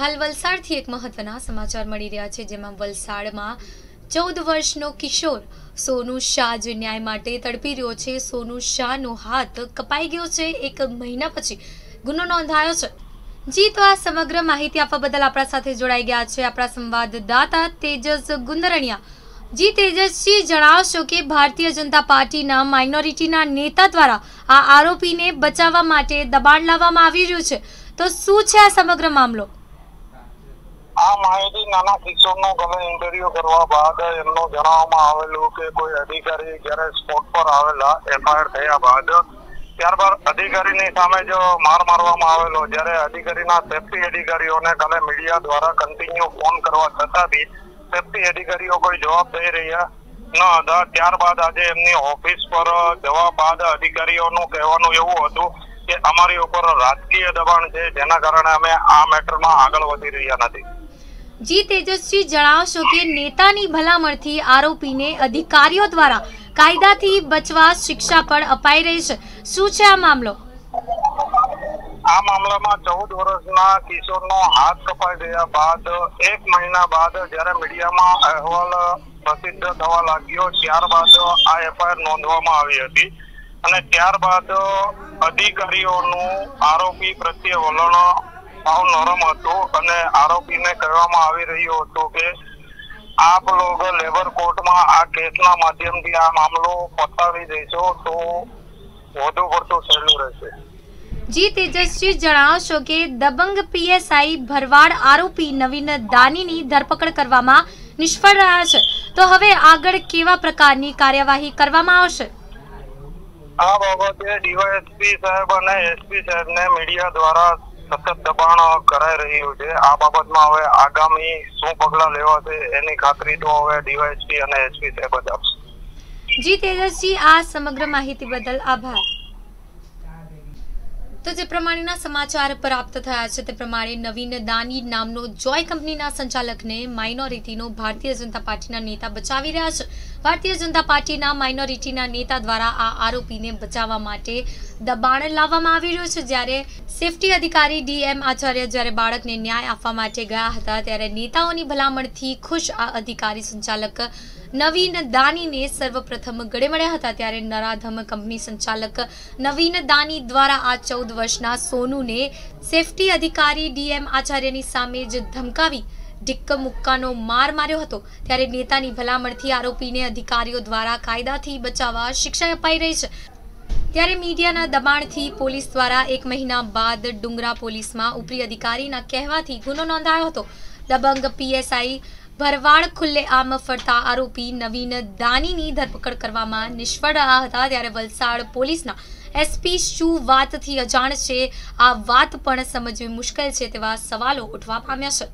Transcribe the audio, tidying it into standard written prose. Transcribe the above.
હાલ વલસાડથી એક મહત્વના સમાચાર મળી રહ્યા છે, જેમાં વલસાડમાં 14 વર્ષનો કિશોર સોનુ શાહ જે ન્યાય માટે તડપી રહ્યો છે. સોનુ શાહનો હાથ કપાઈ ગયો છે. 1 મહિના પછી ગુનો નોંધાયો છે. જી તો આ સમગ્ર માહિતી આપવા બદલ આપણા સાથે જોડાઈ ગયા છે આપણા સંવાદદાતા તેજસ ગુંદરણિયા. જી તેજસ્વી, જણાવશો કે ભારતીય જનતા પાર્ટીના માઇનોરિટીના નેતા દ્વારા આ આરોપીને બચાવવા માટે દબાણ લાવવામાં આવી રહ્યું છે, તો શું છે આ સમગ્ર મામલો? આ માહિતી નાના કિશોરનો ગમે ઇન્ટરવ્યુ કરવા બાદ એમનો જણાવવામાં આવેલું કે કોઈ અધિકારી જ્યારે સ્પોટ પર આવેલા એફઆઈઆર થયા બાદ ત્યારબાદ અધિકારીની સામે જો માર મારવામાં આવેલો, જ્યારે અધિકારીના સેફ્ટી અધિકારીઓને ગમે મીડિયા દ્વારા કન્ટિન્યુ ફોન કરવા છતાં બી સેફ્ટી અધિકારીઓ કોઈ જવાબ દઈ રહ્યા ન હતા. ત્યારબાદ આજે એમની ઓફિસ પર જવા બાદ અધિકારીઓનું કહેવાનું એવું હતું કે અમારી ઉપર રાજકીય દબાણ છે, જેના કારણે અમે આ મેટરમાં આગળ વધી રહ્યા નથી. જી તેજસ્વી, જણાવશો કે નેતાની ભલામણથી આરોપીને અધિકારીઓ દ્વારા કાયદાથી બચવા શિક્ષા પણ અપાઈ રહી છે. શું છે આ મામલો? આ મામલામાં 14 વર્ષના કિશોરનો હાથ કપાઈ ગયા બાદ 1 મહિના બાદ જયારે મીડિયામાં અહેવાલ પ્રસિદ્ધ થવા લાગ્યો, ત્યારબાદ આ એફઆઈઆર નોંધવામાં આવી હતી અને ત્યારબાદ અધિકારીઓનું આરોપી પ્રત્યે વલણ સાવ નરમ હતું અને આરોપીને કહેવામાં આવી રહ્યું હતું કે આપ લોકો લેબર કોર્ટમાં આ કેસના માધ્યમથી આ મામલો પતાવી દેશો તો વધુ પડતું સહેલું રહેશે. જી તેજસ્વી, જણાવશો કે દબંગ પીએસઆઈ ભરવાડ આરોપી નવીન દાનીની ધરપકડ કરવામાં નિષ્ફળ રહ્યા છે, તો હવે આગળ કેવા પ્રકારની કાર્યવાહી કરવામાં આવશે? આ બાબતે ડીવાયએસપી સાહેબ અને એસપી સાહેબને મીડિયા દ્વારા સતત દબાણ કરાઈ રહ્યું છે. આ બાબતમાં હવે આગામી શું પગલાં લેવાશે એની ખાતરી તો હવે ડીવાયએસપી અને એસપી સાહેબ જ આપશે. જી તેજસ્વી, આ સમગ્ર માહિતી બદલ આભાર. તો જે પ્રમાણેના સમાચાર પ્રાપ્ત થયા છે તે પ્રમાણે નવીન દાની નામનો જોય કંપનીના સંચાલકને માઇનોરિટીનો ભારતીય જનતા પાર્ટીના નેતા બચાવી રહ્યા છે. ભારતીય જનતા પાર્ટીના માઇનોરિટીના નેતા દ્વારા આ આરોપીને બચાવવા માટે દબાણ લાવવામાં આવી રહ્યું છે. જ્યારે સેફટી અધિકારી ડીએમ આચાર્ય જ્યારે બાળકને ન્યાય આપવા માટે ગયા હતા, ત્યારે નેતાઓની ભલામણથી ખુશ આ અધિકારી સંચાલક નવીન દાનીને સર્વપ્રથમ ગળે મળ્યા હતા. ત્યારે નરાધમ કંપની સંચાલક નવીન દાની દ્વારા આ 14 વર્ષના સોનુને સેફટી અધિકારી ડીએમ આચાર્યની સામે જ ધમકાવી ઢીક્ક મુક્કાનો માર માર્યો હતો. ત્યારે નેતાની ભલામણથી આરોપીને અધિકારીઓ દ્વારા કાયદાથી બચાવવા શિક્ષા અપાઈ રહી છે. ત્યારે મીડિયાના દબાણથી પોલીસ દ્વારા 1 મહિના બાદ ડુંગરા પોલીસમાં ઉપરી અધિકારીના કહેવાથી ગુનો નોંધાયો હતો. દબંગ પીએસઆઈ ભરવાડ ખુલ્લેઆમ ફરતા આરોપી નવીન દાનીની ધરપકડ કરવામાં નિષ્ફળ રહ્યા હતા. ત્યારે વલસાડ પોલીસના એસપી શું વાતથી અજાણ છે, આ વાત પણ સમજવી મુશ્કેલ છે તેવા સવાલો ઉઠવા પામ્યા છે.